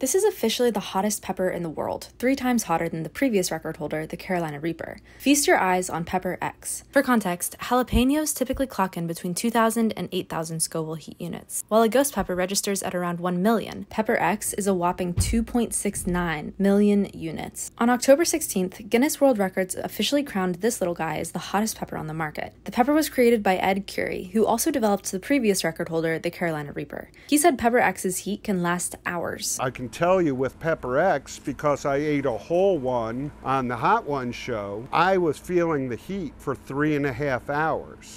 This is officially the hottest pepper in the world, 3 times hotter than the previous record holder, the Carolina Reaper. Feast your eyes on Pepper X. For context, jalapenos typically clock in between 2,000 and 8,000 Scoville heat units, while a ghost pepper registers at around 1 million. Pepper X is a whopping 2.69 million units. On October 16th, Guinness World Records officially crowned this little guy as the hottest pepper on the market. The pepper was created by Ed Currie, who also developed the previous record holder, the Carolina Reaper. He said Pepper X's heat can last hours. I can tell you with Pepper X, because I ate a whole one on the Hot Ones show, I was feeling the heat for 3.5 hours.